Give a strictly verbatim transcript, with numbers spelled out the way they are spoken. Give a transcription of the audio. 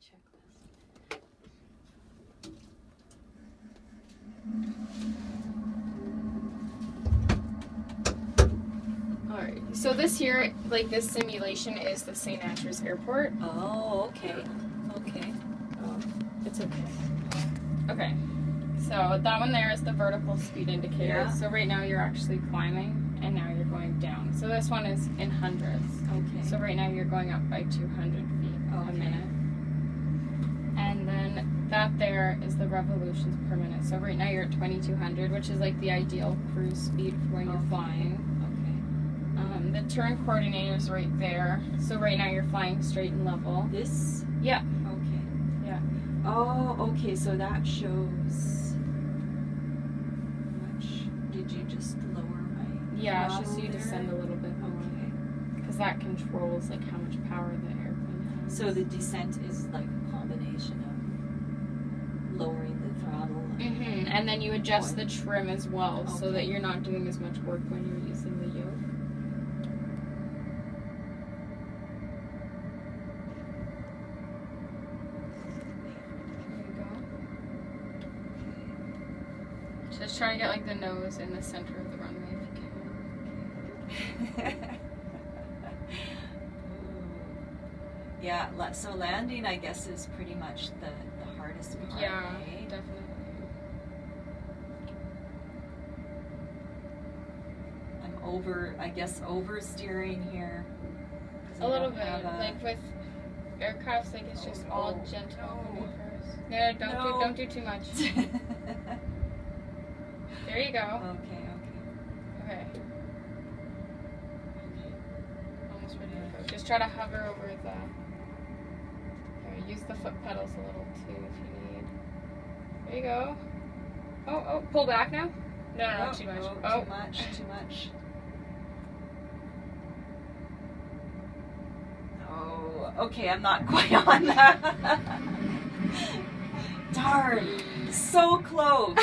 checklist. Alright, so this here, like this simulation is the Saint Andrews Airport. Oh, okay. Okay. Oh, it's okay. Okay. So that one there is the vertical speed indicator. Yeah. So right now you're actually climbing and now you're going down. So this one is in hundredths. Okay. So right now you're going up by two hundred feet okay. a minute. And then that there is the revolutions per minute. So right now you're at twenty-two hundred, which is like the ideal cruise speed for when okay. you're flying. Okay. Um, the turn coordinator is right there. So right now you're flying straight and level. This? Yeah. Okay. Yeah. Oh, okay. So that shows. Did you just lower my yeah, it's just you descend a little bit more. Okay. Because that controls like how much power the airplane has. So the descent is like a combination of lowering the throttle. And, mm-hmm. and then you adjust point. the trim as well okay. so that you're not doing as much work when you're using the yoke. Just try to get like the nose in the center of the runway if you can. Yeah, so landing I guess is pretty much the, the hardest part. Yeah, eh? Definitely. I'm over, I guess oversteering here. A little bit, a like with aircrafts like it's oh, just all oh, gentle oh. maneuvers. No, don't, no. Do, don't do too much. There you go. Okay, okay. Okay. Almost ready to go. Just try to hover over the... Here, use the foot pedals a little too if you need. There you go. Oh, oh, pull back now? No, no, no, oh, too much. No, oh. Too much, too much. Oh, okay, I'm not quite on that. Darn, so close.